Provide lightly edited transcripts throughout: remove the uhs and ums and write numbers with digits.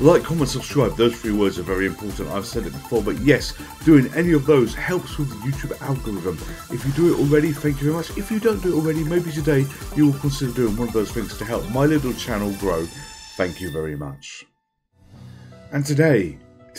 Like, comment, subscribe. Those three words are very important. I've said it before, but yes, doing any of those helps with the YouTube algorithm. If you do it already, thank you very much. If you don't do it already, maybe today you will consider doing one of those things to help my little channel grow. Thank you very much. And today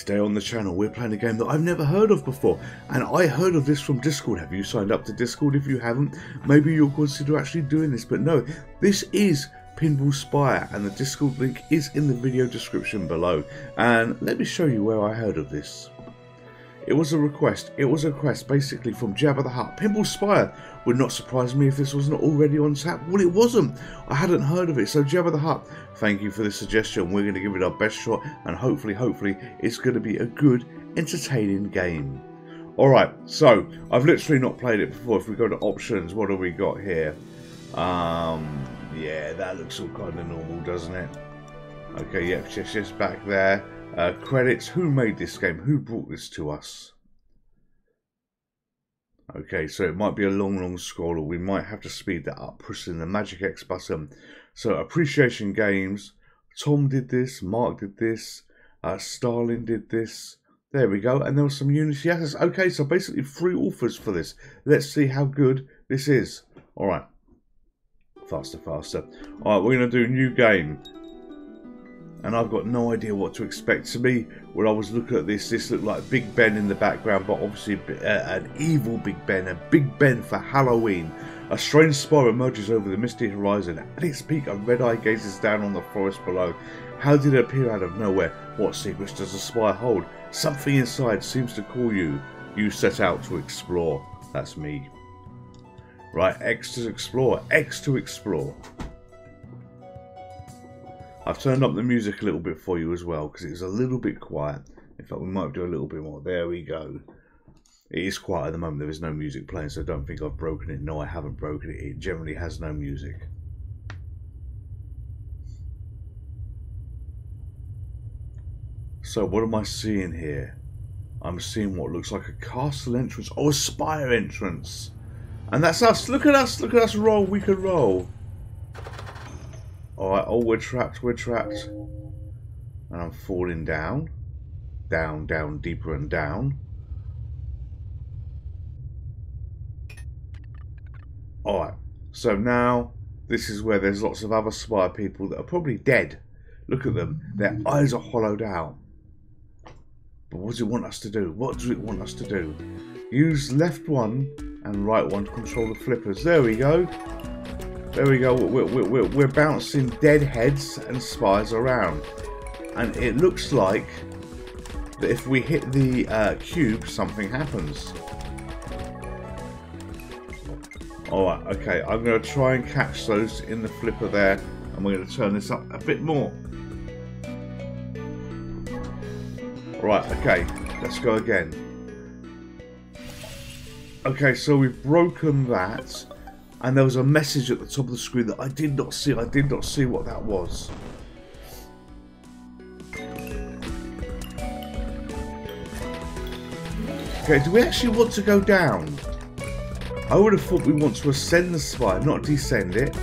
on the channel, we're playing a game that I've never heard of before, and I heard of this from Discord. Have you signed up to Discord? If you haven't, maybe you'll consider actually doing this, but no, this is Pinball Spire, and the Discord link is in the video description below. And let me show you where I heard of this. It was a request basically from Jabba the Hutt. Pinball Spire would not surprise me if this wasn't already on tap. Well, it wasn't. I hadn't heard of it. So Jabba the Hutt, thank you for the suggestion. We're going to give it our best shot, and hopefully it's going to be a good, entertaining game. Alright, so I've literally not played it before. If we go to options, what have we got here? Yeah, that looks all kind of normal, doesn't it? Okay, yep, just back there. Credits, who made this game? Who brought this to us? Okay, so it might be a long scroll, or we might have to speed that up, pushing the Magic X button. So, Apparition Games. Tom did this, Mark did this, Starling did this. There we go, and there was some Unity assets. Okay, so basically 3 authors for this. Let's see how good this is. Alright. Faster. Alright, we're going to do new game. And I've got no idea what to expect. To me, when I was looking at this, this looked like Big Ben in the background, but obviously an evil Big Ben, a Big Ben for Halloween. A strange spire emerges over the misty horizon. At its peak, a red-eye gazes down on the forest below. How did it appear out of nowhere? What secrets does the spire hold? Something inside seems to call you. You set out to explore. That's me. Right, X to explore. X to explore. I've turned up the music a little bit for you as well, because it was a little bit quiet. In fact, we might do a little bit more. There we go. It is quiet at the moment. There is no music playing, so I don't think I've broken it. No, I haven't broken it. It generally has no music. So what am I seeing here? I'm seeing what looks like a castle entrance. Oh, a spire entrance. And that's us. Look at us. Look at us roll. We can roll. Alright, oh, we're trapped. And I'm falling down. Down, deeper and down. Alright, so now this is where there's lots of other spire people that are probably dead. Look at them. Their eyes are hollowed out. But what does it want us to do? What does it want us to do? Use left one and right one to control the flippers. There we go. There we go, we're bouncing dead heads and spires around. And it looks like that if we hit the cube, something happens. Alright, okay, I'm going to try and catch those in the flipper there. And we're going to turn this up a bit more. Alright, okay, let's go again. Okay, so we've broken that. And there was a message at the top of the screen that I did not see. I did not see what that was. Okay, do we actually want to go down? I would have thought we want to ascend the spire, not descend it.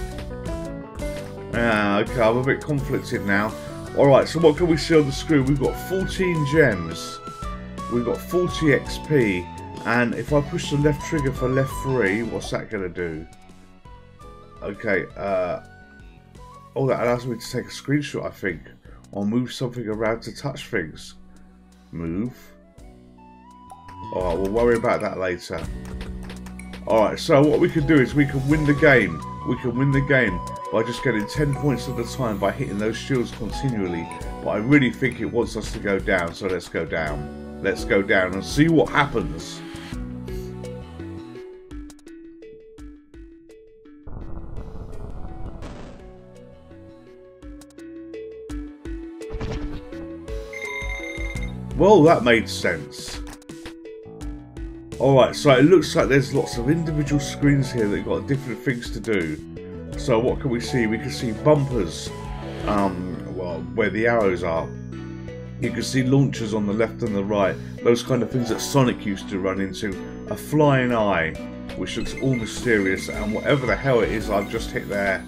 Ah, okay, I'm a bit conflicted now. Alright, so what can we see on the screen? We've got 14 gems. We've got 40 XP. And if I push the left trigger for left 3, what's that going to do? Okay, oh, that allows me to take a screenshot, I think, or move something around to touch things. Move. Alright, we'll worry about that later. Alright, so what we can do is we can win the game. We can win the game by just getting 10 points at a time by hitting those shields continually. But I really think it wants us to go down, so let's go down. Let's go down and see what happens. Well, that made sense. Alright, so it looks like there's lots of individual screens here that got different things to do. So what can we see? We can see bumpers, well, where the arrows are. You can see launchers on the left and the right, those kind of things that Sonic used to run into. A flying eye, which looks all mysterious, and whatever the hell it is I've just hit there.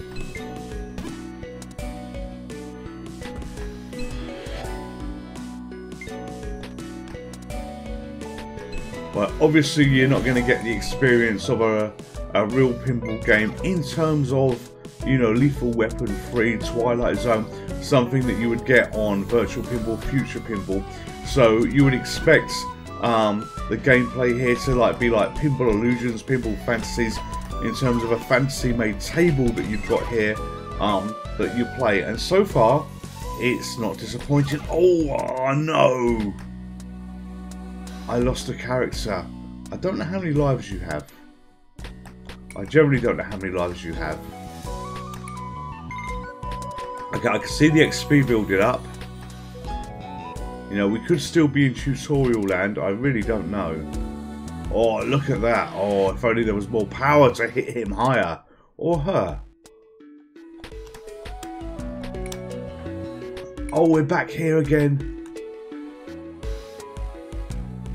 But obviously you're not going to get the experience of a real pinball game in terms of, you know, Lethal Weapon 3, Twilight Zone, something that you would get on Virtual Pinball, Future Pinball. So you would expect the gameplay here to be like Pinball Illusions, Pinball Fantasies, in terms of a fantasy-made table that you've got here that you play. And so far, it's not disappointing. Oh no! I lost a character. I don't know how many lives you have. I generally don't know how many lives you have. Okay, I can see the XP building up. You know, we could still be in tutorial land. I really don't know. Oh, look at that. Oh, if only there was more power to hit him higher. Or her. Oh, we're back here again.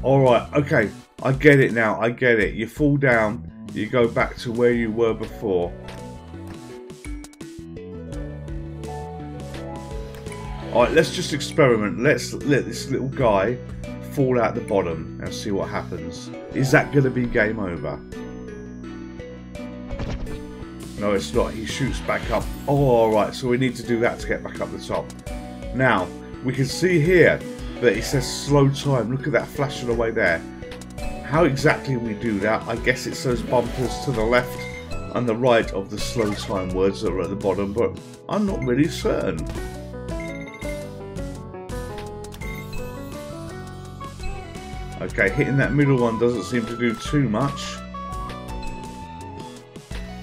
Alright, okay. I get it now. I get it. You fall down. You go back to where you were before. Alright, let's just experiment. Let's let this little guy fall out the bottom and see what happens. Is that going to be game over? No, it's not. He shoots back up. Oh, alright, so we need to do that to get back up the top. Now, we can see here that it says slow time. Look at that flashing away there. How exactly we do that? I guess it's those bumpers to the left and the right of the slow time words that are at the bottom, but I'm not really certain. Okay, hitting that middle one doesn't seem to do too much.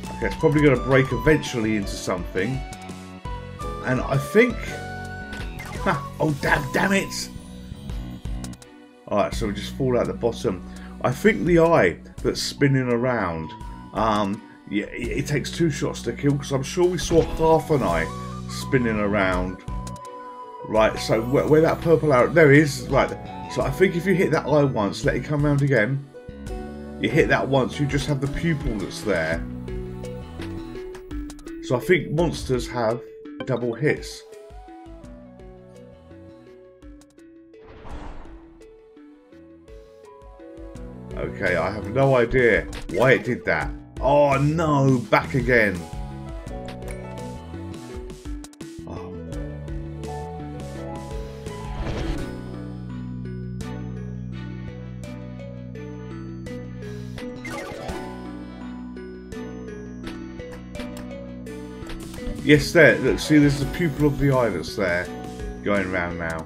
Okay, it's probably going to break eventually into something. And I think... Ha! Oh, damn it! Alright, so we just fall out the bottom. I think the eye that's spinning around, yeah, it takes 2 shots to kill, because I'm sure we saw half an eye spinning around. Right, so where that purple arrow... There it is, like... So I think if you hit that eye once, let it come round again. You hit that once, you just have the pupil that's there. So I think monsters have double hits. Okay, I have no idea why it did that. Oh no, back again. Yes, there. Look, see, there's the pupil of the eye that's there, going round now.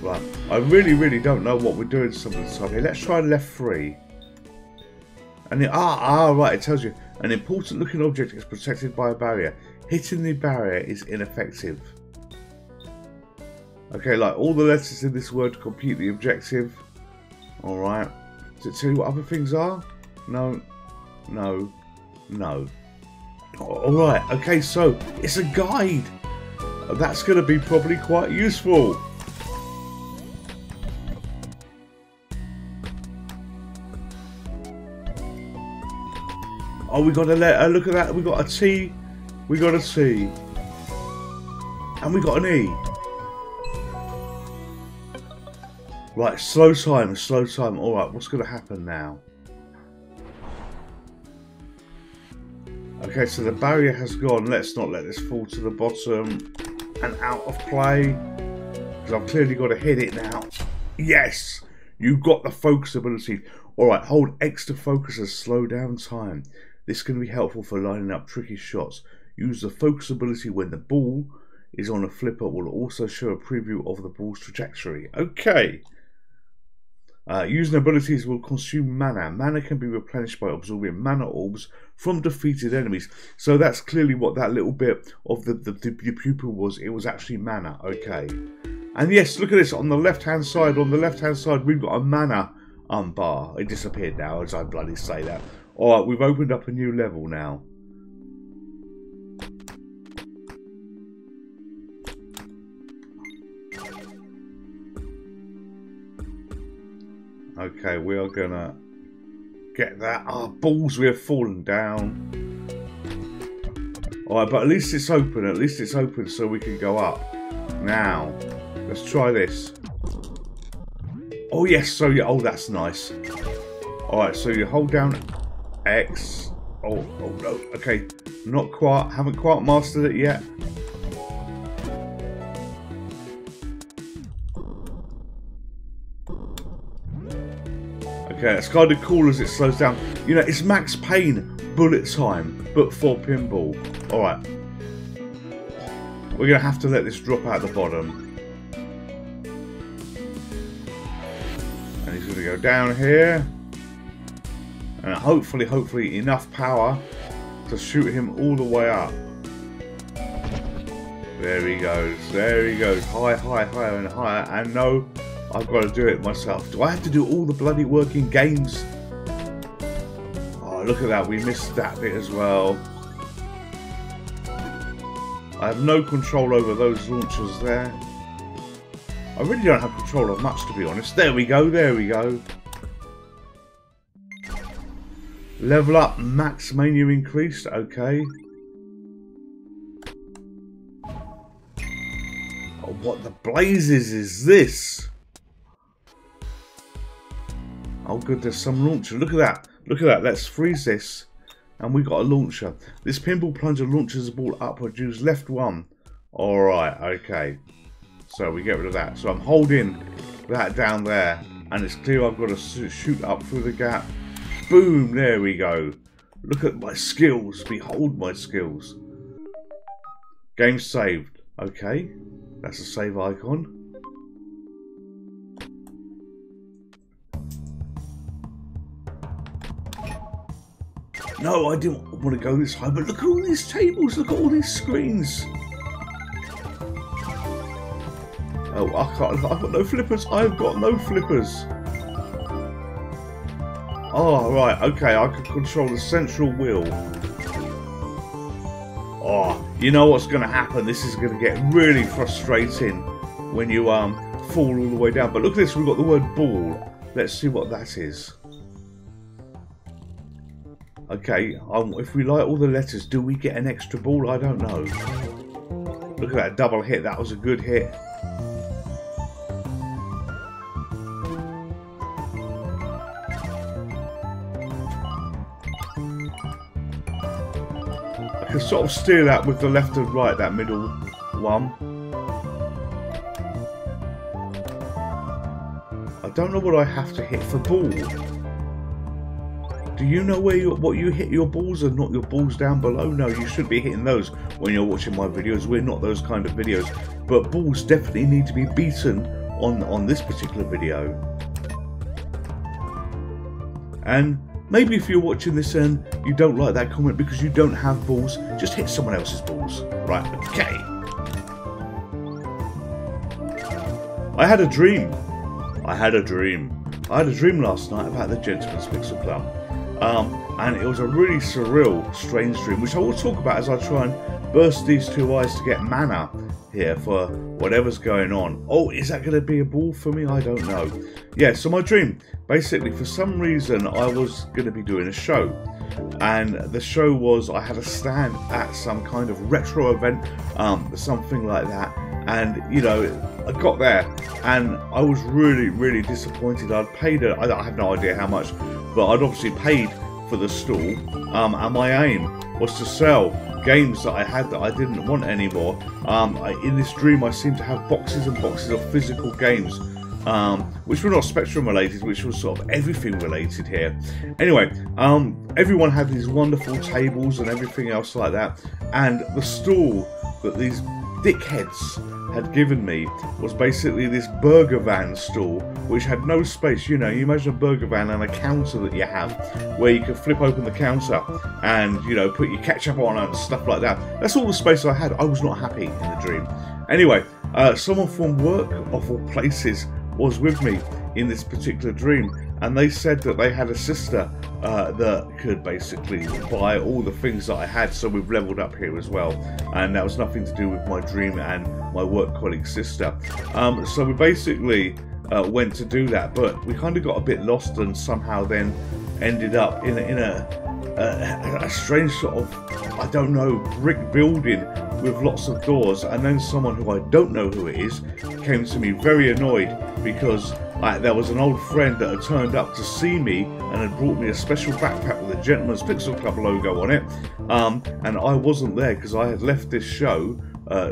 Right, I really don't know what we're doing some of the time here. Let's try left 3. And it, right, it tells you an important-looking object is protected by a barrier. Hitting the barrier is ineffective. Okay, like all the letters in this word to complete the objective. All right. Does it tell you what other things are? No, no, no. Alright, okay, so it's a guide. That's going to be probably quite useful. Oh, we got a letter. Look at that. We got a T. We got a C. And we got an E. Right, slow time, slow time. Alright, what's going to happen now? Okay, so the barrier has gone. Let's not let this fall to the bottom and out of play, because I've clearly got to hit it now. Yes, you got the focus ability. All right, hold X to focus and slow down time. This can be helpful for lining up tricky shots. Use the focus ability when the ball is on a flipper. It will also show a preview of the ball's trajectory. Okay. Using abilities will consume mana. Mana can be replenished by absorbing mana orbs from defeated enemies. So that's clearly what that little bit of the pupil was. It was actually mana. Okay. And yes, look at this. On the left-hand side, we've got a mana bar. It disappeared now, as I bloody say that. All right, we've opened up a new level now. Okay, we are gonna get that. Ah, balls, we have fallen down. Alright, but at least it's open. At least it's open so we can go up. Now, let's try this. Oh yes, so you, oh that's nice. Alright, so you hold down X. Oh no, okay. Not quite, haven't quite mastered it yet. Okay, it's kind of cool as it slows down. You know, it's Max Payne bullet time, but for pinball. Alright. We're going to have to let this drop out the bottom. And he's going to go down here. And hopefully enough power to shoot him all the way up. There he goes, higher, higher, higher and higher. And no, I've got to do it myself. Do I have to do all the bloody working games? Oh, look at that, we missed that bit as well. I have no control over those launchers there. I really don't have control of much, to be honest. There we go, there we go. Level up, max mania increased, okay. Oh, what the blazes is this? Oh good, there's some launcher. Look at that, look at that. Let's freeze this. And we got a launcher. This pinball plunger launches the ball upward. Use left one. Alright, okay. So we get rid of that. So I'm holding that down there. And it's clear I've got to shoot up through the gap. Boom, there we go. Look at my skills, behold my skills. Game saved. Okay, that's a save icon. No, I didn't want to go this high, but look at all these tables, look at all these screens. Oh, I can't, I've got no flippers, I've got no flippers. Oh, right, okay, I can control the central wheel. Oh, you know what's going to happen? This is going to get really frustrating when you fall all the way down. But look at this, we've got the word ball. Let's see what that is. Okay, if we light all the letters, do we get an extra ball? I don't know. Look at that double hit, that was a good hit. Sort of steer that with the left and right, that middle one. I don't know what I have to hit for ball. Do you know where what you hit your balls and not your balls down below? No, you should be hitting those when you're watching my videos. We're not those kind of videos. But balls definitely need to be beaten on this particular video. And maybe if you're watching this and you don't like that comment because you don't have balls, just hit someone else's balls. Right, okay. I had a dream. I had a dream last night about the Gentleman's Pixel Club. And it was a really surreal, strange dream, which I will talk about as I try and burst these two eyes to get mana here for whatever's going on. Oh, is that going to be a ball for me? I don't know. Yeah, so my dream. Basically, for some reason, I was going to be doing a show. And the show was, I had a stand at some kind of retro event, something like that. And, you know, I got there and I was really, really disappointed. I'd paid, I have no idea how much, but I'd obviously paid for the stall. And my aim was to sell games that I had that I didn't want anymore. In this dream, I seemed to have boxes and boxes of physical games. Which were not Spectrum related, which was sort of everything related here. Anyway, everyone had these wonderful tables and everything else like that, and the stall that these dickheads had given me was basically this burger van stall, which had no space. You know, you imagine a burger van and a counter that you have, where you can flip open the counter and, you know, put your ketchup on and stuff like that. That's all the space I had. I was not happy in the dream. Anyway, someone from work, of all places, was with me in this particular dream, and they said that they had a sister that could basically buy all the things that I had, so we've leveled up here as well, and that was nothing to do with my dream and my work colleague's sister. So we basically went to do that, but we kind of got a bit lost and somehow then ended up in a strange sort of, I don't know, brick building with lots of doors, and then someone who I don't know who it is came to me very annoyed because Like, there was an old friend that had turned up to see me and had brought me a special backpack with a Gentleman's Pixel Club logo on it, and I wasn't there because I had left this show,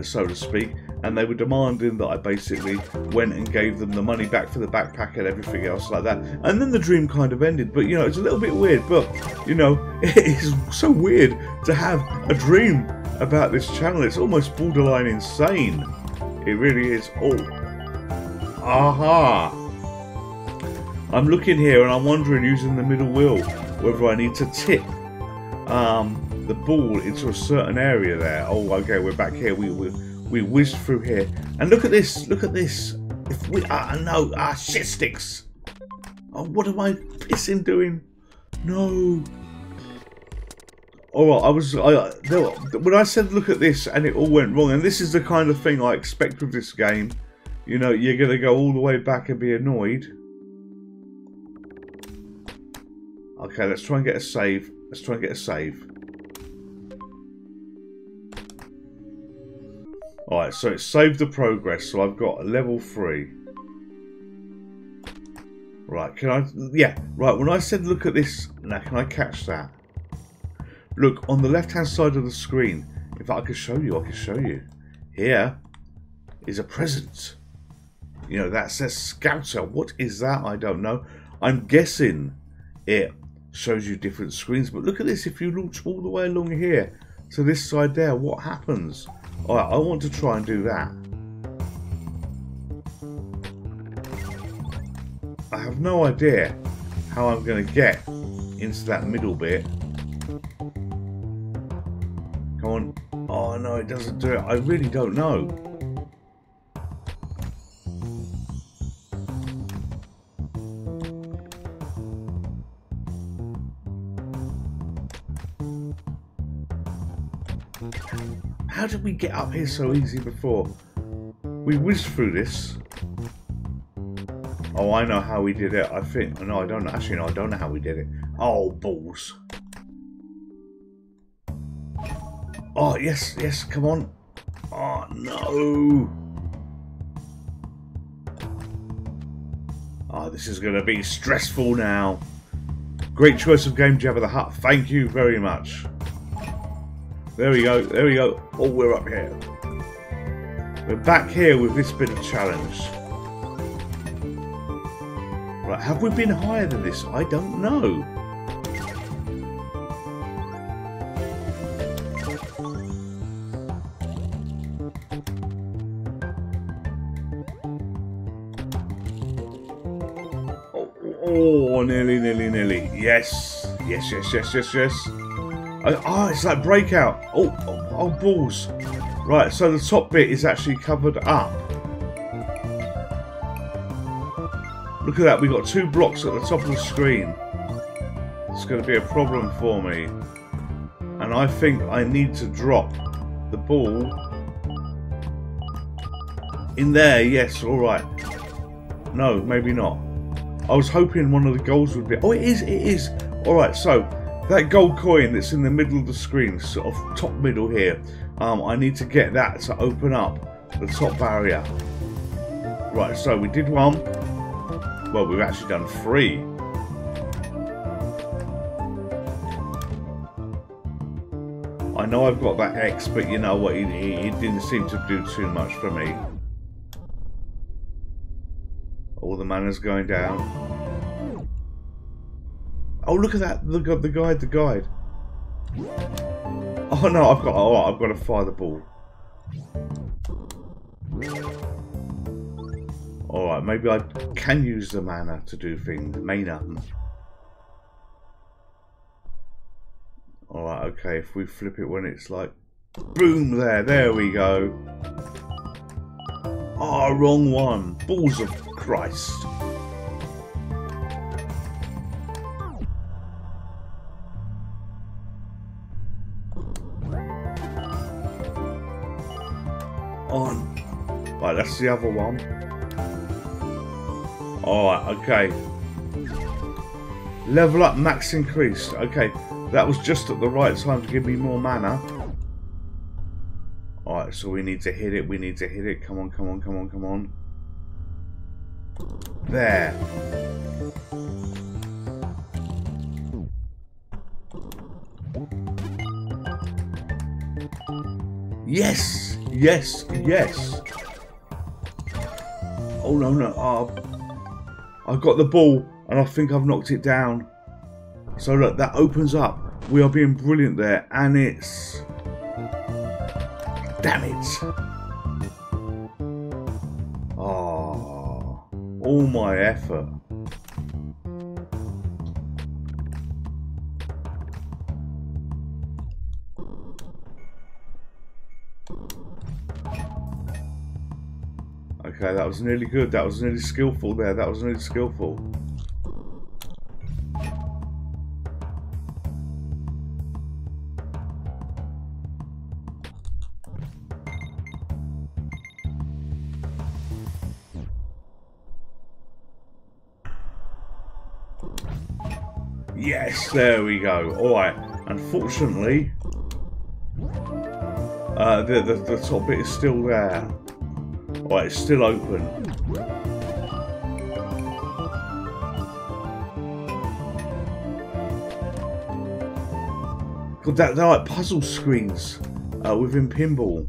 so to speak, and they were demanding that I basically went and gave them the money back for the backpack and everything else like that. And then the dream kind of ended, but, you know, it's a little bit weird, but, you know, it is so weird to have a dream about this channel. It's almost borderline insane. It really is. Oh. Aha! I'm looking here and I'm wondering, using the middle wheel, whether I need to tip the ball into a certain area there. Oh, okay, we're back here. We whizzed through here. And look at this. Look at this. If we... Ah, no. Ah, shit sticks. Oh, what am I pissing doing? No. All right, when I said look at this and it all went wrong, and this is the kind of thing I expect with this game. You know, you're going to go all the way back and be annoyed. Okay, let's try and get a save. Let's try and get a save. Alright, so it's saved the progress, so I've got a level 3. Right, can I... Yeah, right, when I said look at this... Now, can I catch that? Look, on the left-hand side of the screen. In fact, I can show you, I can show you. Here is a present. You know, that says Scouter. What is that? I don't know. I'm guessing it shows you different screens. But look at this. If you launch all the way along here to this side there, what happens? Alright, I want to try and do that. I have no idea how I'm going to get into that middle bit. Come on. Oh no, it doesn't do it. I really don't know. How did we get up here so easy before? We whizzed through this. Oh, I know how we did it, I think. No, I don't. Actually, no, I don't know how we did it. Oh, balls. Oh, yes, yes, come on. Oh, no. Oh, this is going to be stressful now. Great choice of game, Jabba the Hutt. Thank you very much. There we go, there we go. Oh, we're up here. We're back here with this bit of challenge. Right, have we been higher than this? I don't know. Oh, nearly, nearly, nearly. Yes. Yes, yes, yes, yes, yes. Oh, it's like Breakout. Oh, oh, oh, balls. Right, so the top bit is actually covered up. Look at that, we've got two blocks at the top of the screen. It's going to be a problem for me. And I think I need to drop the ball in there, yes, alright. No, maybe not. I was hoping one of the goals would be... Oh, it is, it is. Alright, so... That gold coin that's in the middle of the screen, sort of top middle here, I need to get that to open up the top barrier. Right, so we did one. Well, we've actually done 3. I know I've got that X, but you know what, it didn't seem to do too much for me. All the mana's going down. Oh, look at that! Look at the guide, the guide. Oh no, I've got. Oh, I've got to fire the ball. All right, maybe I can use the mana to do things. Mana. All right, okay. If we flip it when it's like, boom! There, there we go. Ah, oh, wrong one. Balls of Christ. On. Right, that's the other one. Alright, okay. Level up, max increased. Okay, that was just at the right time to give me more mana. Alright, so we need to hit it, we need to hit it. Come on, come on, come on, come on. There. Yes! Yes! Yes! Oh no, no. I've got the ball and I think I've knocked it down. So look, that opens up. We are being brilliant there, and it's... Damn it! Ah, all my effort. Okay, that was nearly good. That was nearly skillful there. That was nearly skillful. Yes, there we go. Alright, unfortunately, the top bit is still there. Alright, it's still open. God, they're like puzzle screens within pinball.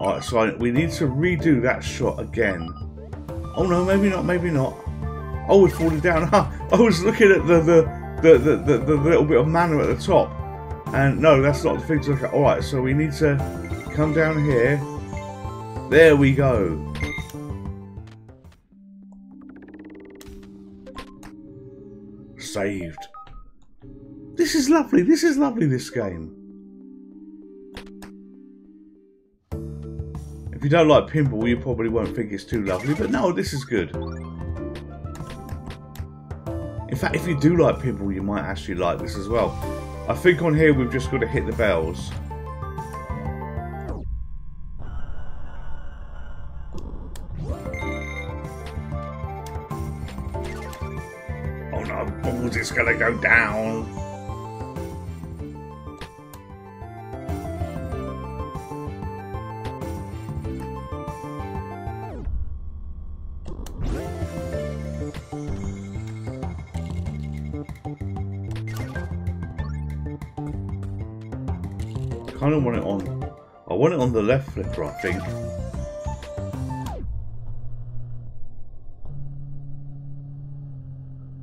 Alright, so we need to redo that shot again. Oh no, maybe not, maybe not. Oh, we're falling down. I was looking at the little bit of mana at the top. And no, that's not the thing to look at. Alright, so we need to come down here. There we go. Saved. This is lovely. This is lovely, this game. If you don't like pinball, you probably won't think it's too lovely, but no, this is good. In fact, if you do like pinball, you might actually like this as well. I think on here we've just got to hit the bells. Oh no, balls, it's gonna go down. I don't want it on. I want it on the left flipper, I think.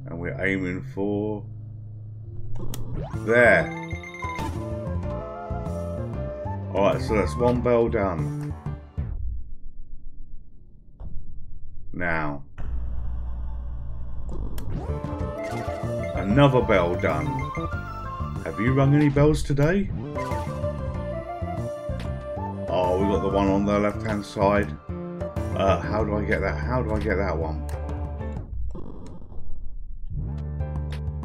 And we're aiming for... There. Alright, so that's one bell done. Now. Another bell done. Have you rung any bells today? Oh, we got the one on the left-hand side. How do I get that? How do I get that one?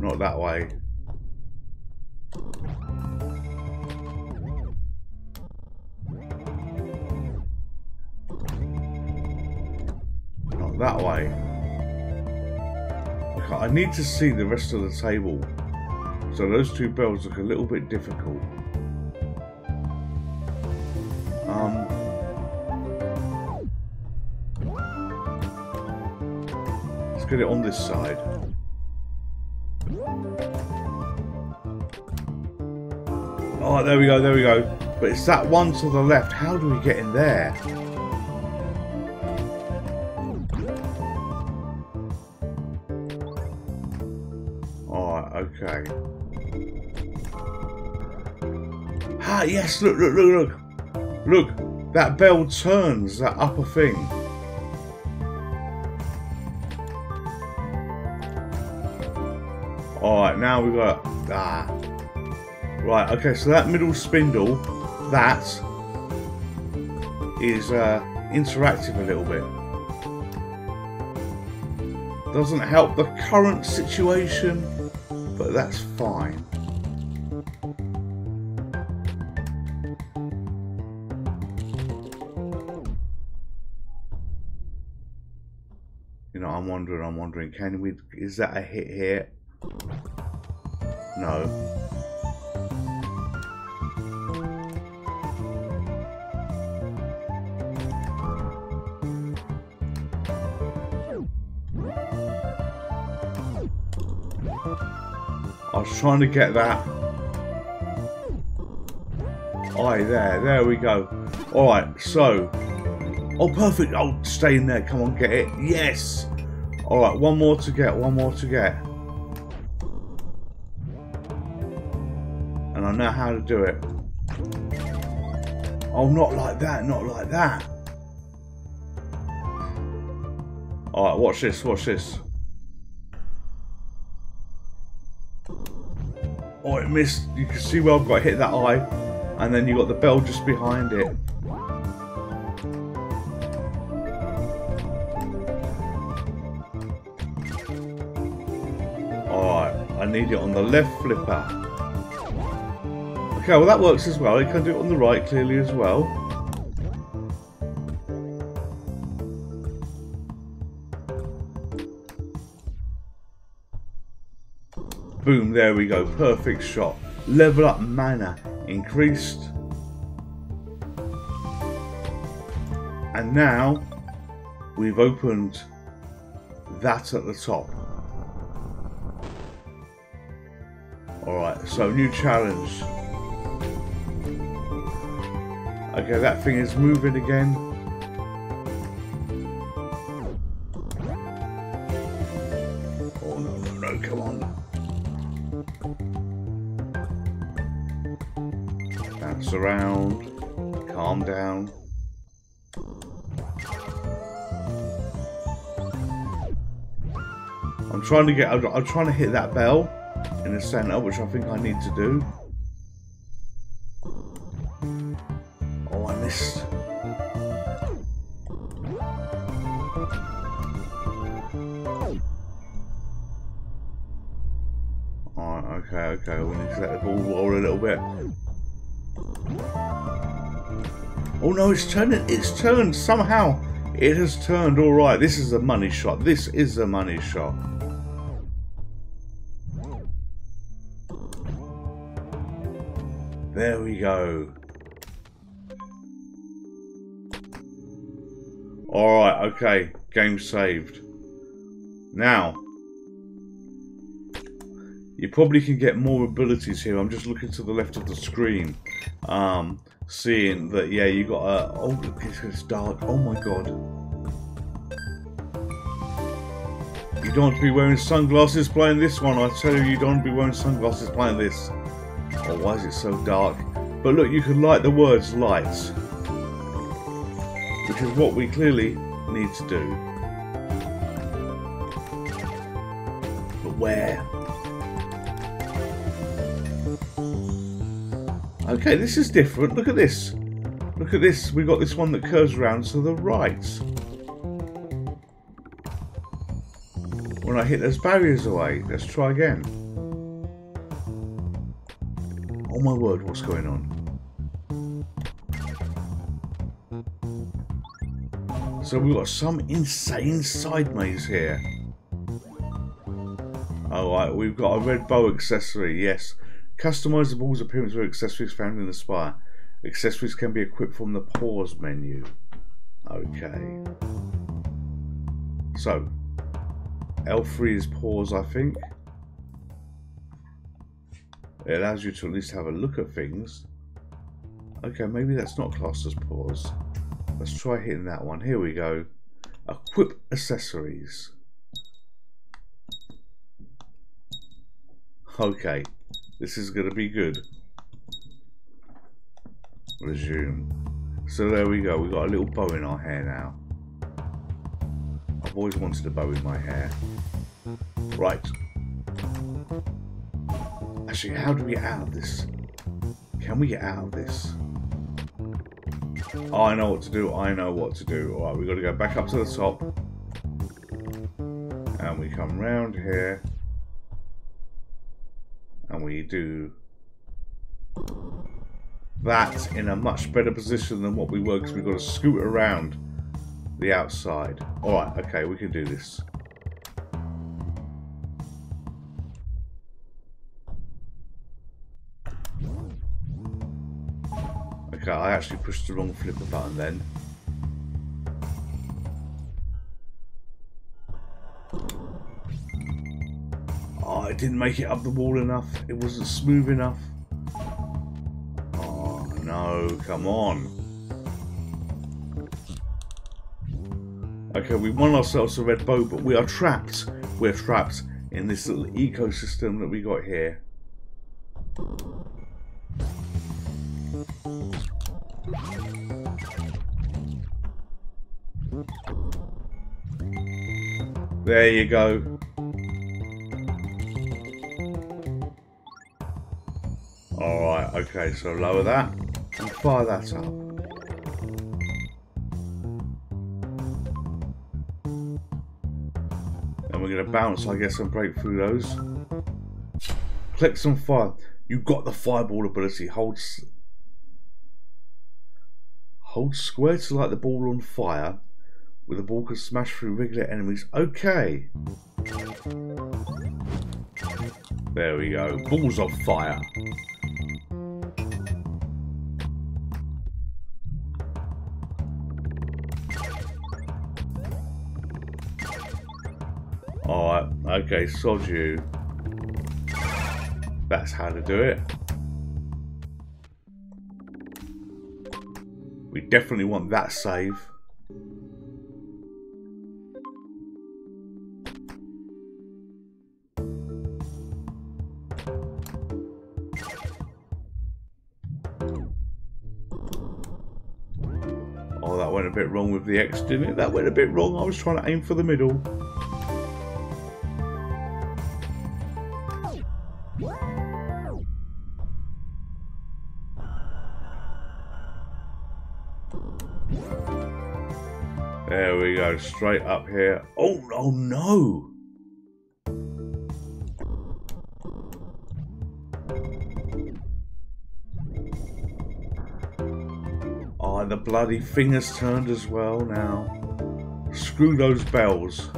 Not that way. Not that way. Okay, I need to see the rest of the table. So those two bells look a little bit difficult. Let's get it on this side. Oh, there we go, there we go. But it's that one to the left. How do we get in there? Alright, okay. Ah, yes, look, look, look, look. Look, that bell turns that upper thing. Alright, now we've got... Ah. Right, okay, so that middle spindle, that is interactive a little bit. Doesn't help the current situation, but that's fine. I'm wondering, can we, is that a hit here? No. I was trying to get that eye there. There we go. Alright, so... oh, perfect. Oh, stay in there. Come on, get it. Yes! Alright, one more to get. One more to get. And I know how to do it. Oh, not like that. Not like that. Alright, watch this. Watch this. Oh, it missed. You can see where I've got to hit that eye. And then you got the bell just behind it. Alright, I need it on the left flipper. Okay, well that works as well. You can do it on the right clearly as well. Boom, there we go. Perfect shot. Level up mana increased. And now we've opened that at the top. Alright, so new challenge. Okay, that thing is moving again. Oh no, no, no, come on. Bounce around, calm down. I'm trying to hit that bell in the centre, which I think I need to do. Oh, I missed. Alright, okay, okay, we need to let the ball roll a little bit. Oh no, it's turned somehow. It has turned, alright. This is a money shot. This is a money shot. There we go. Alright, okay. Game saved. Now, you probably can get more abilities here. I'm just looking to the left of the screen. Seeing that, yeah, you got a... oh, look, it's dark. Oh, my God. You don't want to be wearing sunglasses playing this one. I tell you, you don't want to be wearing sunglasses playing this. Oh, why is it so dark? But look, you can light the words lights. Which is what we clearly need to do. But where? Okay, this is different. Look at this. Look at this. We've got this one that curves around to the right. When I hit those barriers away, let's try again. Oh my word, what's going on? So we've got some insane side maze here. Alright, we've got a red bow accessory, yes. Customizables, appearance with accessories found in the Spire. Accessories can be equipped from the pause menu. Okay. So, L3 is pause, I think. It allows you to at least have a look at things. Okay, maybe that's not classed as pause. Let's try hitting that one. Here we go. Equip accessories. Okay. This is going to be good. Resume. So there we go. We've got a little bow in our hair now. I've always wanted a bow in my hair. Right. Actually, how do we get out of this? Can we get out of this? Oh, I know what to do. I know what to do. Alright, we've got to go back up to the top. And we come round here. And we do that in a much better position than what we were because we've got to scoot around the outside. Alright, okay, we can do this. Okay, I actually pushed the wrong flipper button then. Oh, I didn't make it up the wall enough. It wasn't smooth enough. Oh, no, come on. Okay, we won ourselves a red bow, but we are trapped. We're trapped in this little ecosystem that we got here. There you go. Alright, okay, so lower that and fire that up. And we're going to bounce, I guess, and break through those. Click some fire. You got the fireball ability. Hold square to light the ball on fire. With the ball can smash through regular enemies. Okay. There we go. Balls of fire. Alright. Okay, sod you. That's how to do it. We definitely want that save. Bit wrong with the X, didn't it? That went a bit wrong. I was trying to aim for the middle. There we go, straight up here. Oh, oh no! The bloody fingers turned as well now. Screw those bells.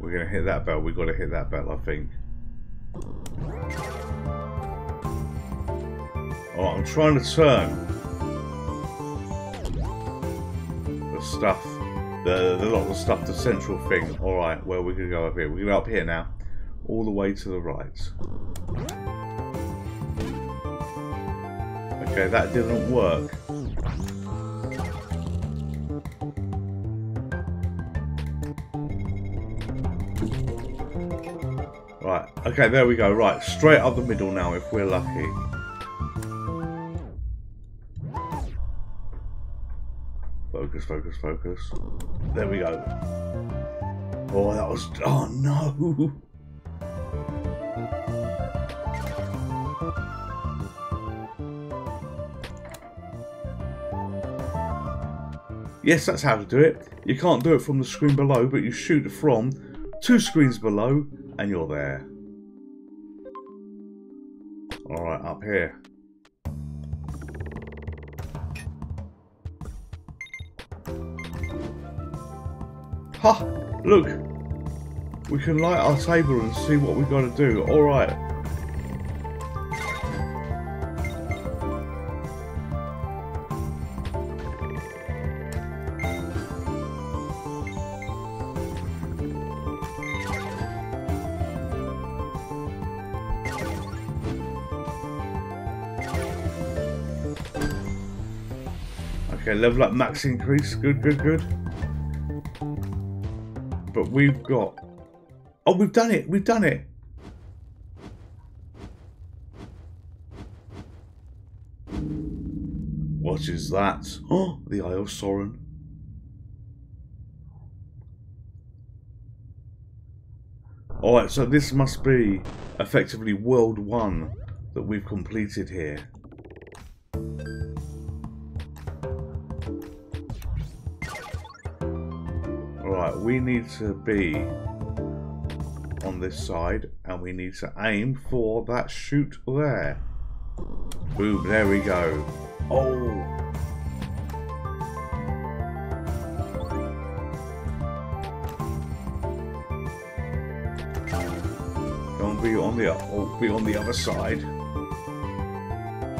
We're gonna hit that bell. We gotta hit that bell, I think. Oh, I'm trying to turn the stuff, the lot of stuff, the central thing. All right, well, we're gonna go up here. We're gonna go up here now, all the way to the right. Okay, that didn't work. Right, okay, there we go. Right, straight up the middle now if we're lucky. Focus, focus, focus. There we go. Oh, that was... oh, no! Yes, that's how to do it. You can't do it from the screen below, but you shoot from two screens below and you're there. Alright, up here. Ha! Look! We can light our table and see what we've got to do. Alright. Okay, level up, max increase. Good, good, good. But we've got... oh, we've done it. We've done it. What is that? Oh, the Isle of Sorin. Alright, so this must be effectively World 1 that we've completed here. We need to be on this side and we need to aim for that chute there. Boom, there we go. Oh! Don't be on the, oh, be on the other side.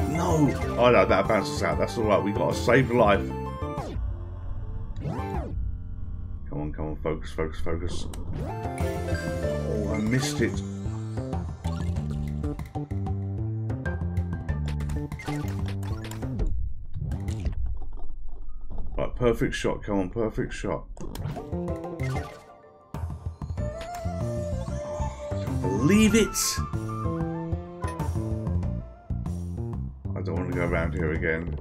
No! Oh no, that bounces out. That's alright, we got to save life. Come on, come on, focus, focus, focus. Oh, I missed it. Right, perfect shot, come on, perfect shot. Oh, I don't believe it! I don't want to go around here again.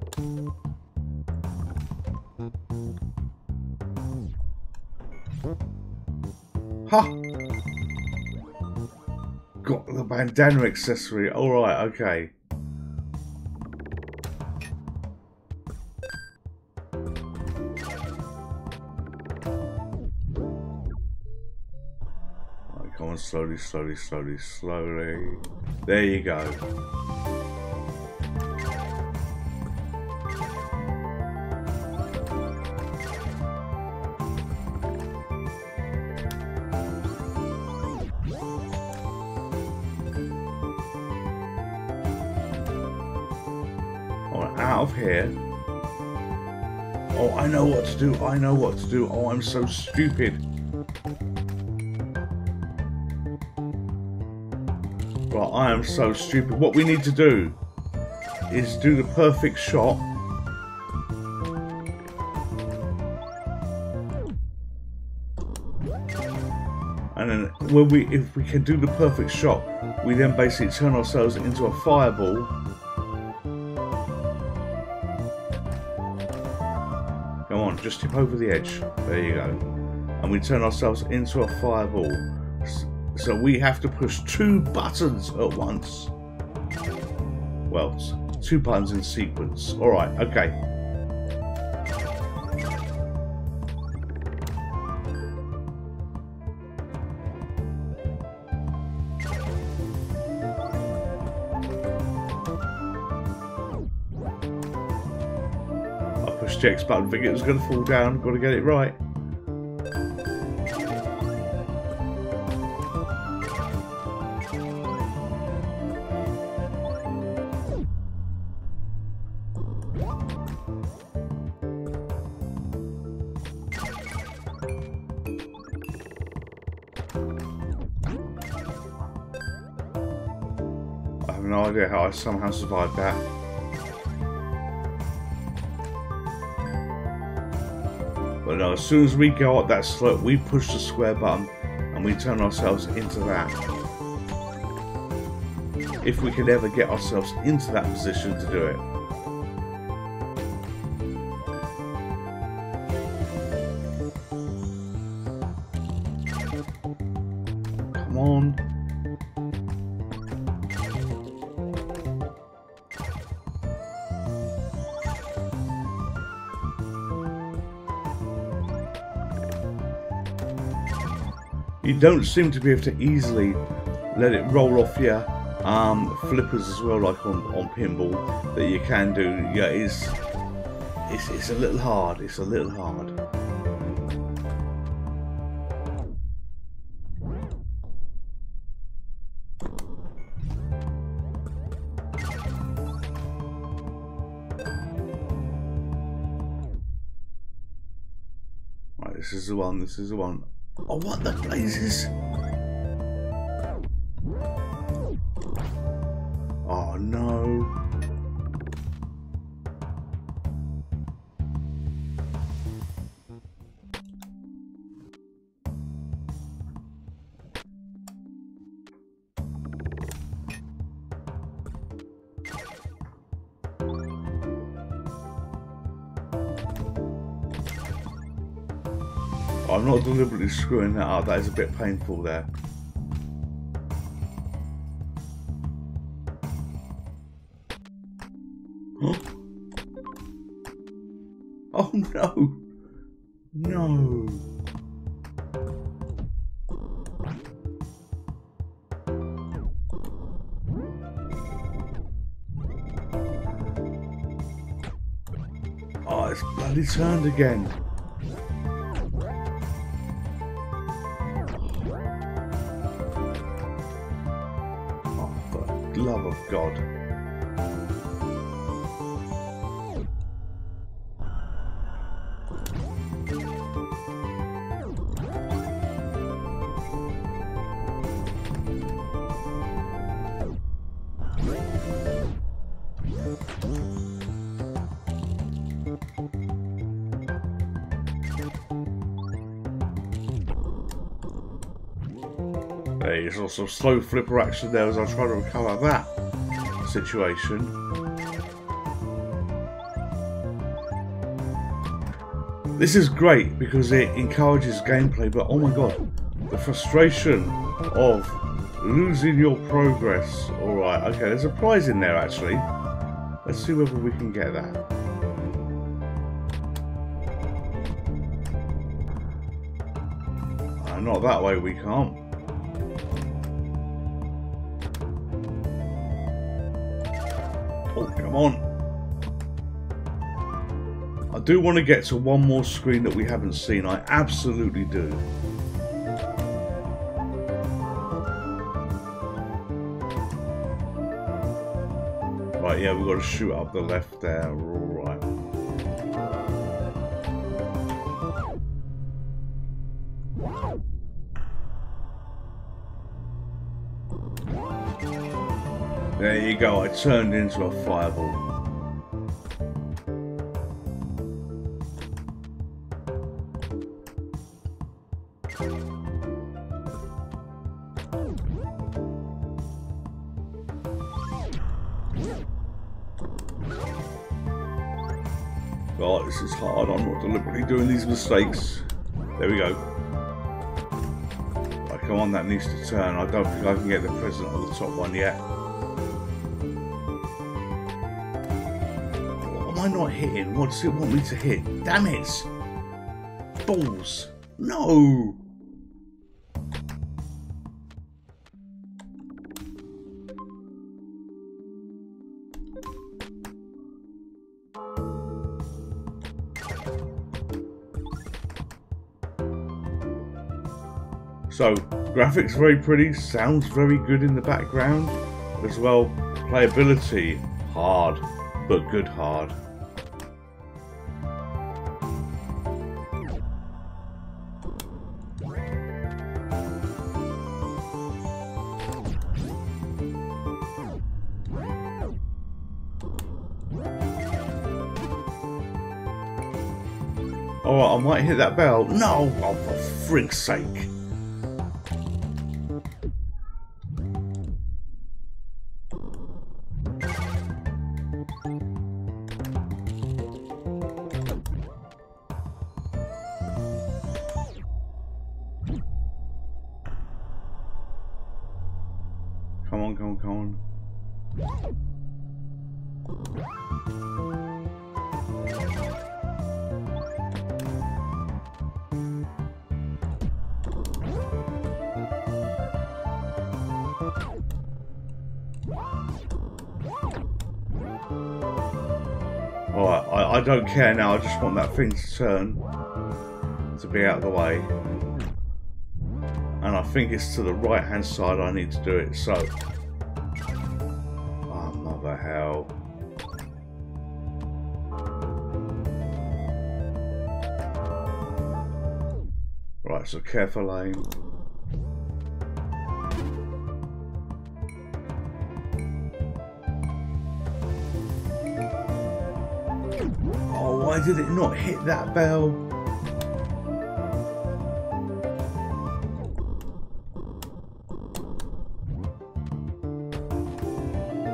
Ha! Got the bandana accessory. Alright, okay. Right, come on, slowly, slowly, slowly, slowly. There you go. Here. Oh, I know what to do. I know what to do. Oh, I'm so stupid. Well, I am so stupid. What we need to do is do the perfect shot. And then when we, if we can do the perfect shot, we then basically turn ourselves into a fireball. Just tip over the edge. There you go. And we turn ourselves into a fireball. So we have to push two buttons at once. Well, two buttons in sequence. Alright, okay. X button, think it was going to fall down. Got to get it right. I have no idea how I somehow survived that. But no, as soon as we go up that slope, we push the square button and we turn ourselves into that. If we could ever get ourselves into that position to do it. Come on. You don't seem to be able to easily let it roll off your flippers as well, like on pinball, that you can do. Yeah, it's a little hard. It's a little hard. Right, this is the one. This is the one. Oh, what the blazes! Oh no! I'm not deliberately screwing that up, that is a bit painful there. Oh no! No! Oh, it's bloody turned again. Love of God. There's also some slow flipper action there as I try to recover that situation. This is great because it encourages gameplay, but oh my god, the frustration of losing your progress. Alright, okay, there's a prize in there actually. Let's see whether we can get that. Not that way, we can't. Oh, come on. I do want to get to one more screen that we haven't seen. I absolutely do. Right, yeah, we've got to shoot up the left there. All right. There you go, I turned into a fireball. God, this is hard. I'm not deliberately doing these mistakes. There we go. Right, come on, that needs to turn. I don't think I can get the present on the top one yet. Not hitting. What does it want me to hit? Damn it! Balls! No! So, graphics very pretty, sounds very good in the background as well. Playability hard, but good hard. I might hit that bell. No! Oh, for frick's sake. Come on, come on, come on. Alright, I don't care now, I just want that thing to turn, to be out of the way. And I think it's to the right hand side I need to do it, so... Oh, mother hell. Right, so careful aim. Why did it not hit that bell?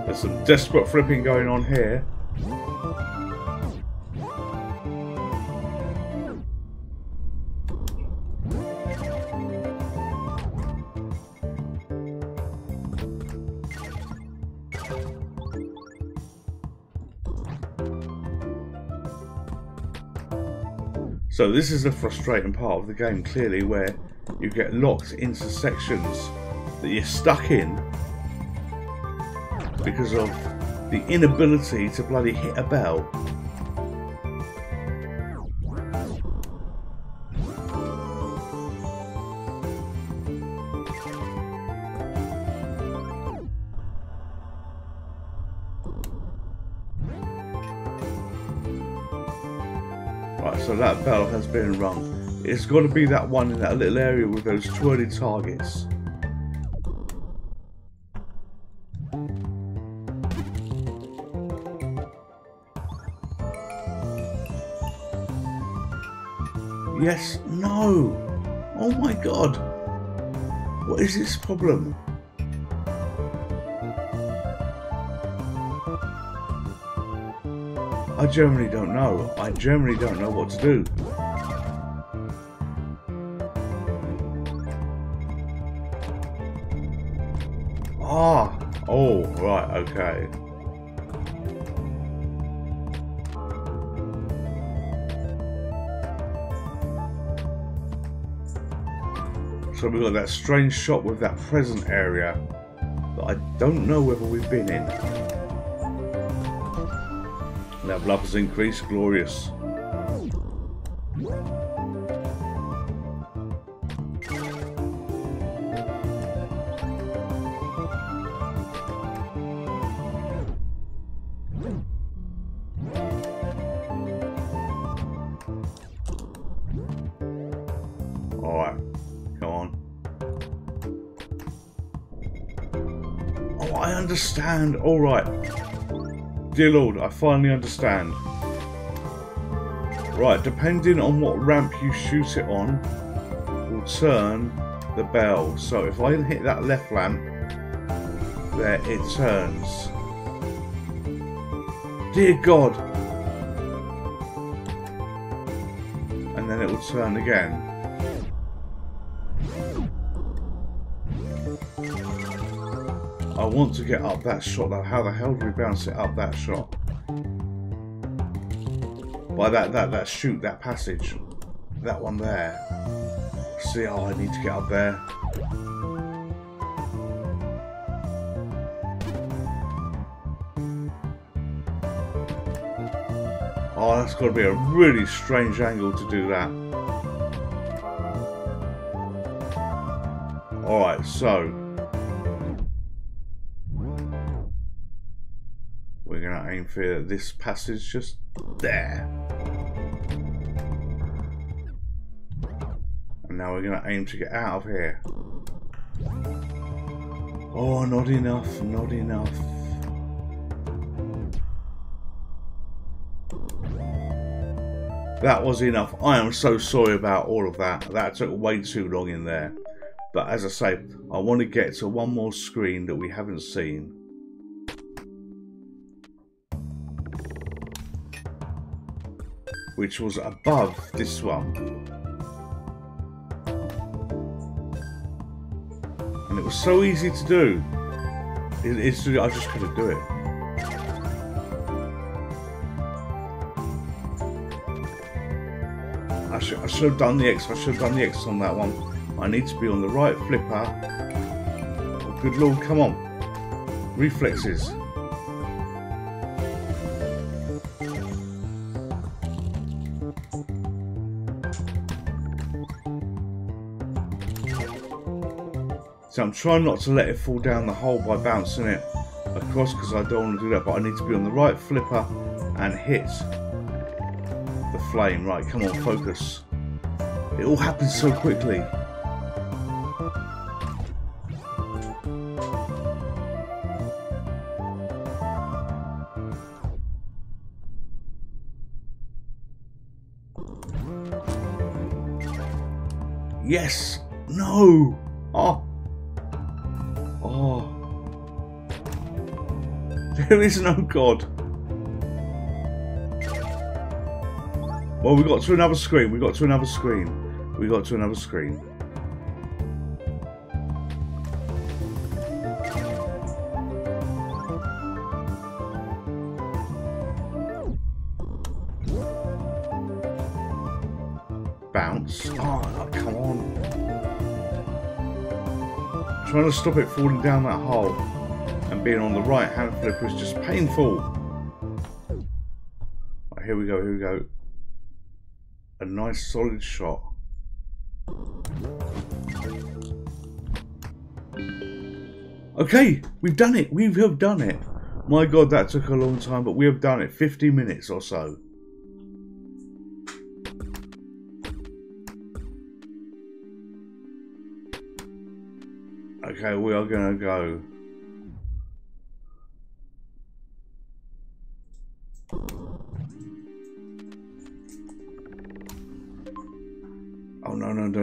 There's some desperate flipping going on here. So this is the frustrating part of the game, clearly, where you get locked into sections that you're stuck in because of the inability to bloody hit a bell. So that bell has been rung. It's got to be that one in that little area with those twirly targets. Yes, no! Oh my god! What is its problem? I generally don't know. I generally don't know what to do. Ah! Oh, right, okay. So we've got that strange shop with that present area that I don't know whether we've been in. Level up has increased, glorious. Understand. All right, dear Lord, I finally understand. Right, depending on what ramp you shoot it on, will turn the bell. So if I hit that left ramp, there it turns. Dear God, and then it will turn again. I want to get up that shot though. How the hell do we bounce it up that shot? By that shoot, that passage. That one there. See, oh, I need to get up there. Oh, that's got to be a really strange angle to do that. Alright, so for this passage just there, and now we're going to aim to get out of here. Oh, not enough, not enough. That was enough. I am so sorry about all of that. That took way too long in there, but as I say, I want to get to one more screen that we haven't seen. Which was above this one. And it was so easy to do. I just couldn't do it. I should have done the X. I should have done the X on that one. I need to be on the right flipper. Oh, good Lord, come on. Reflexes. So I'm trying not to let it fall down the hole by bouncing it across, because I don't want to do that, but I need to be on the right flipper and hit the flame. Right, come on, focus. It all happens so quickly. Yes! No! Oh! There is no God. Well, we got to another screen. We got to another screen. We got to another screen. Bounce. Oh, come on. I'm trying to stop it falling down that hole. And being on the right hand flipper is just painful. Right, here we go, here we go. A nice solid shot. Okay, we've done it. We have done it. My God, that took a long time, but we have done it. 50 minutes or so. Okay, we are going to go.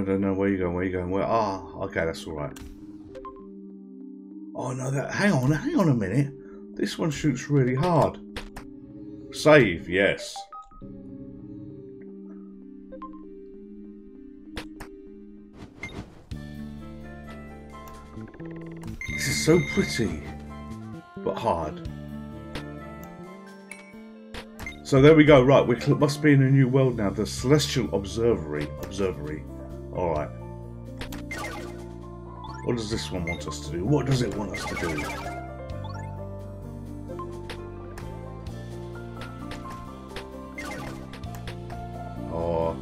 No, where are you going? Where are you going? Where? Ah, okay, that's all right. Oh no, that, hang on a minute. This one shoots really hard. Save, yes. This is so pretty, but hard. So there we go, right, we must be in a new world now, the Celestial Observatory. Alright. What does this one want us to do? What does it want us to do? Oh,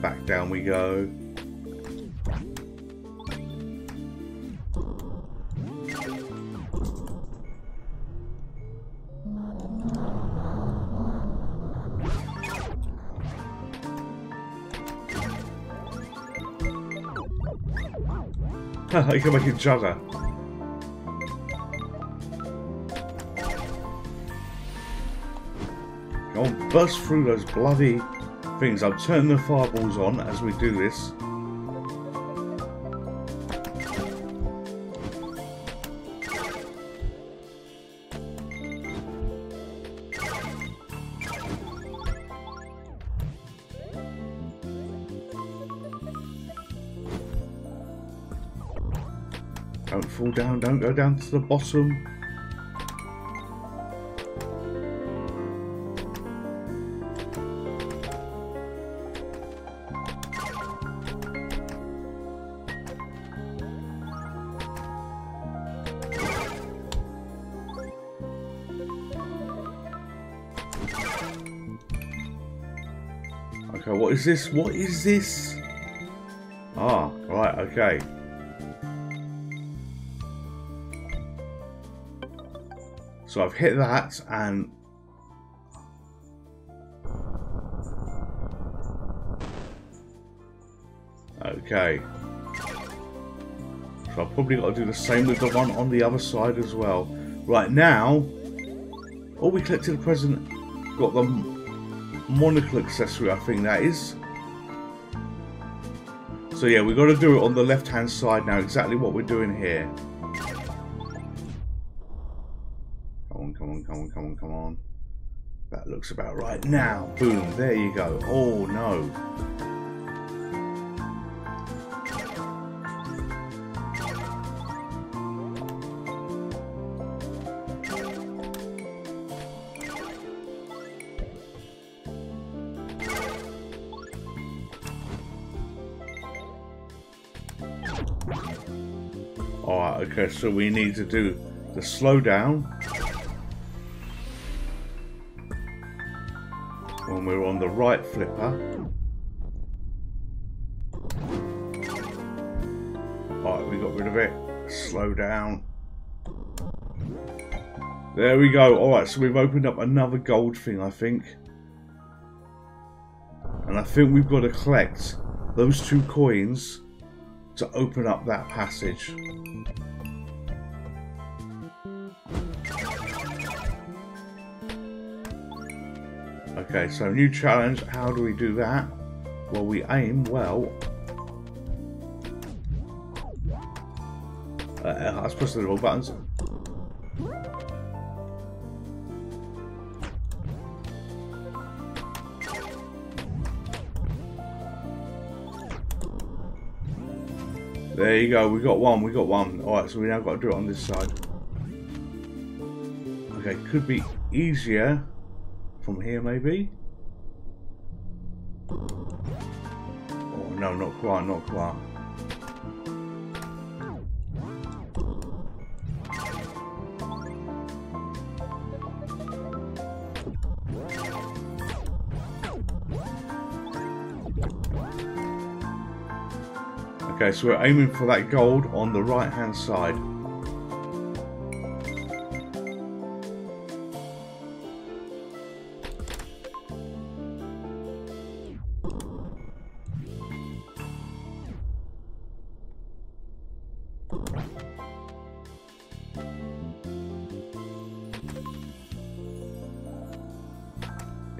back down we go. You can make it jugger. Go on, burst through those bloody things. I'll turn the fireballs on as we do this. Down, don't go down to the bottom. Okay, what is this? What is this? Ah, right, okay. So I've hit that, and okay. So I've probably got to do the same with the one on the other side as well. Right now, all we collected at present got the monocle accessory, I think that is. So yeah, we've got to do it on the left-hand side now. Exactly what we're doing here. Come on. That looks about right now. Boom, there you go. Oh no. Alright, okay, so we need to do the slowdown. We're on the right flipper. Alright, we got rid of it. Slow down. There we go. Alright, so we've opened up another gold thing, I think. And I think we've got to collect those two coins to open up that passage. Okay, so new challenge, how do we do that? Well, we aim well. I pressed the wrong buttons. There you go, we got one. Alright, so we now got to do it on this side. Okay, could be easier. From here, maybe? Oh no, not quite. Okay, so we're aiming for that gold on the right-hand side.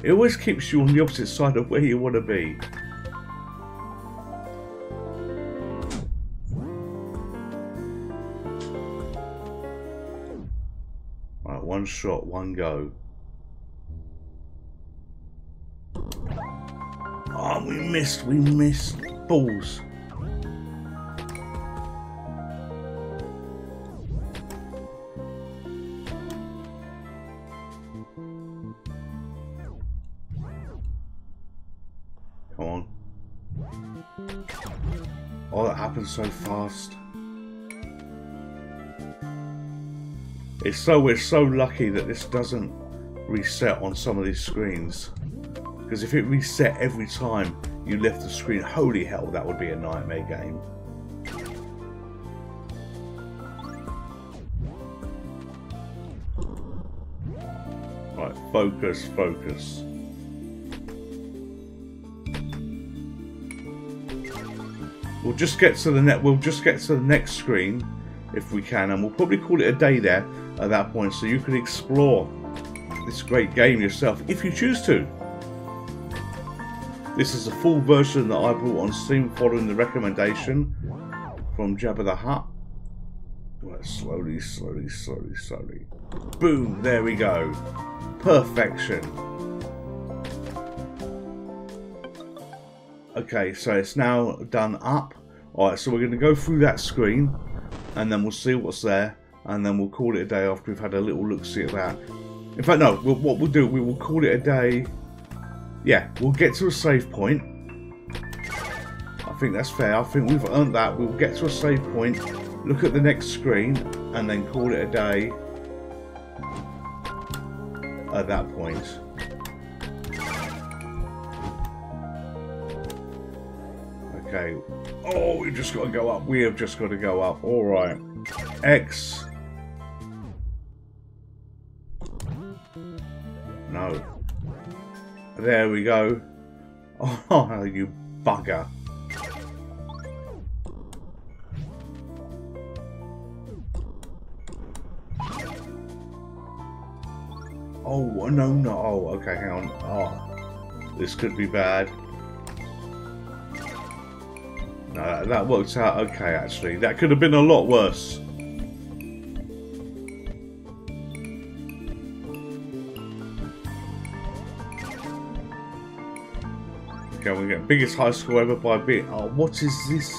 It always keeps you on the opposite side of where you want to be. shot, one go. Oh, we missed balls. Come on. Oh, that happened so fast. We're so lucky that this doesn't reset on some of these screens. Because if it reset every time you left the screen, holy hell, that would be a nightmare game. Right, focus, focus. We'll just get to the next screen if we can, and we'll probably call it a day there at that point, so you can explore this great game yourself if you choose to. This is the full version that I bought on Steam following the recommendation from Jabba the Hutt. Right, slowly, slowly, slowly, slowly. Boom! There we go. Perfection. Okay, so it's now done up. Alright, so we're going to go through that screen and then we'll see what's there and then we'll call it a day after we've had a little look-see at that. In fact, no, what we'll do, we will call it a day. Yeah, we'll get to a save point. I think that's fair. I think we've earned that. We'll get to a save point, look at the next screen, and then call it a day at that point. Okay. Oh, we've just got to go up. We have just got to go up. All right. X. No. There we go. Oh, you bugger. Oh, no, no. Oh, okay, hang on. Oh, this could be bad. No, that worked out okay, actually. That could have been a lot worse. We get biggest high score ever by a bit. Oh, what is this?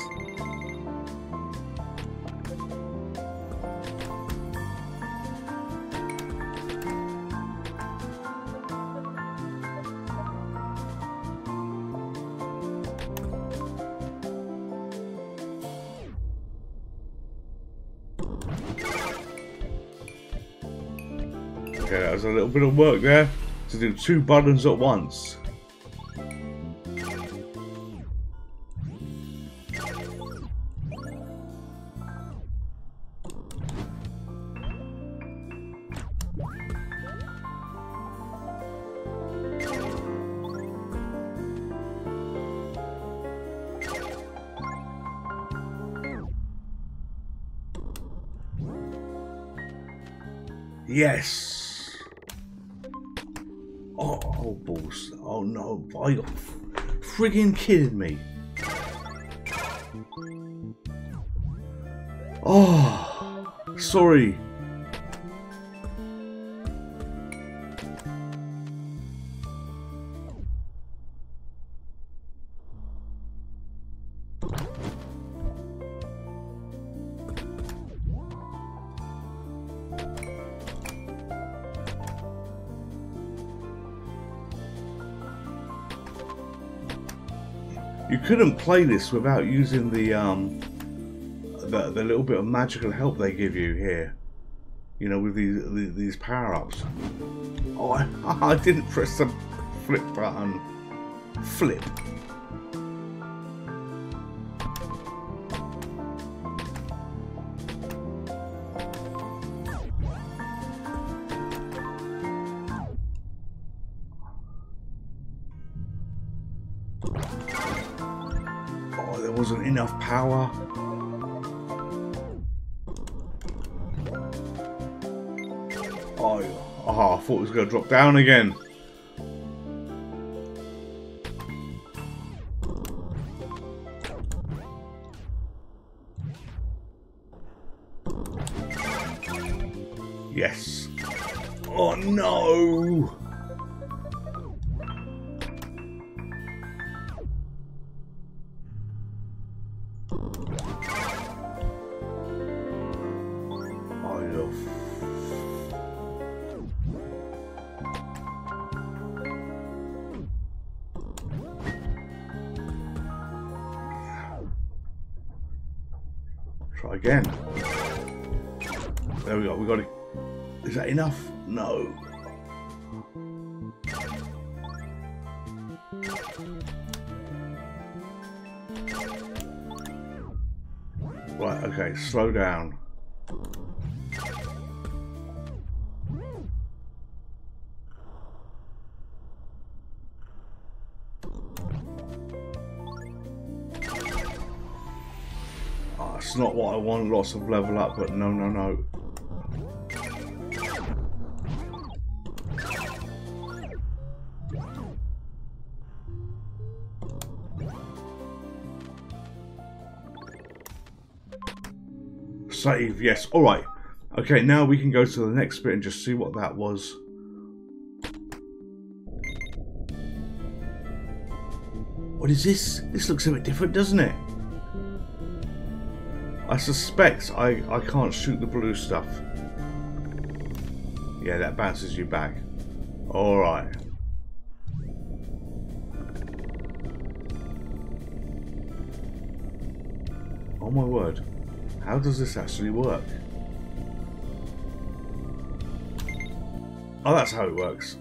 Okay, that was a little bit of work there to do two buttons at once. Yes. Oh, oh balls. Oh no. Are you friggin' kidding me? Oh, sorry. Couldn't play this without using the little bit of magical help they give you here, you know, with these power-ups. Oh, I didn't press the flip button. Flip. Wasn't enough power. Oh, oh, I thought it was going to drop down again. Yes. Oh no! Try again. There we go. We got it. Is that enough? No. Right. Okay. Slow down. It's not what I want, lots of level up, but no, no, no. Save, yes, alright. Okay, now we can go to the next bit and just see what that was. What is this? This looks a bit different, doesn't it? I suspect I can't shoot the blue stuff. Yeah, that bounces you back. Alright. Oh my word. How does this actually work? Oh, that's how it works.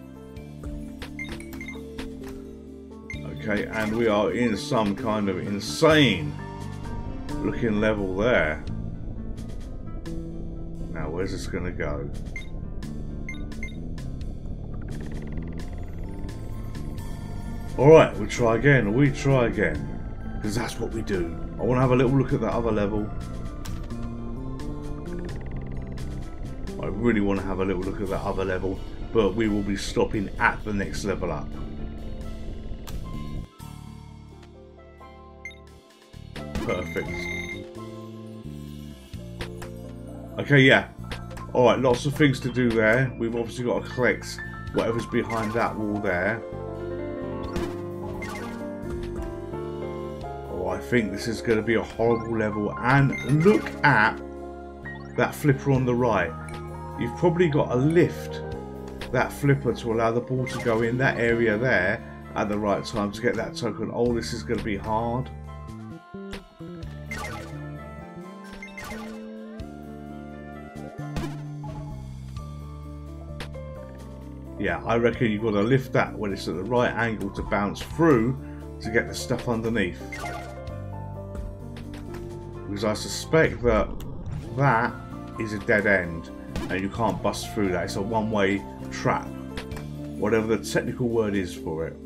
Okay, and we are in some kind of insane looking level there. Now where's this gonna go? Alright, we'll try again, because that's what we do. I wanna have a little look at that other level. I really wanna have a little look at that other level, but we will be stopping at the next level up. Perfect. Okay, yeah. Alright, lots of things to do there. We've obviously got to collect whatever's behind that wall there. Oh, I think this is going to be a horrible level. And look at that flipper on the right. You've probably got to lift that flipper to allow the ball to go in that area there at the right time to get that token. Oh, this is going to be hard. Yeah, I reckon you've got to lift that when it's at the right angle to bounce through to get the stuff underneath. Because I suspect that that is a dead end and you can't bust through that. It's a one-way trap, whatever the technical word is for it.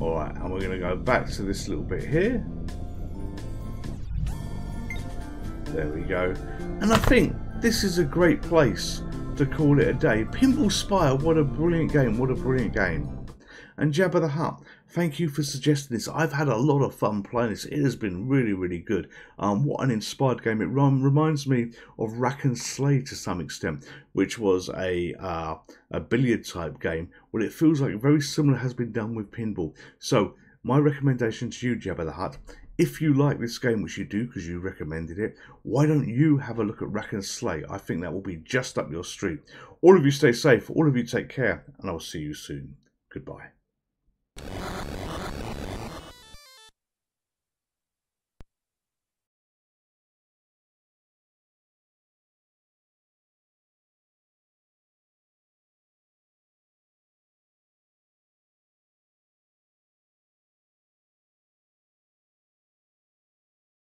Alright, and we're going to go back to this little bit here. There we go. And I think this is a great place to call it a day. Pinball Spire, what a brilliant game, And Jabba the Hutt, thank you for suggesting this. I've had a lot of fun playing this. It has been really, really good. What an inspired game. It reminds me of Rack and Slay to some extent, which was a billiard type game. Well, it feels like very similar has been done with pinball. So my recommendation to you, Jabba the Hutt, if you like this game, which you do because you recommended it, why don't you have a look at Rack and Slay? I think that will be just up your street. All of you stay safe. All of you take care. And I'll see you soon. Goodbye.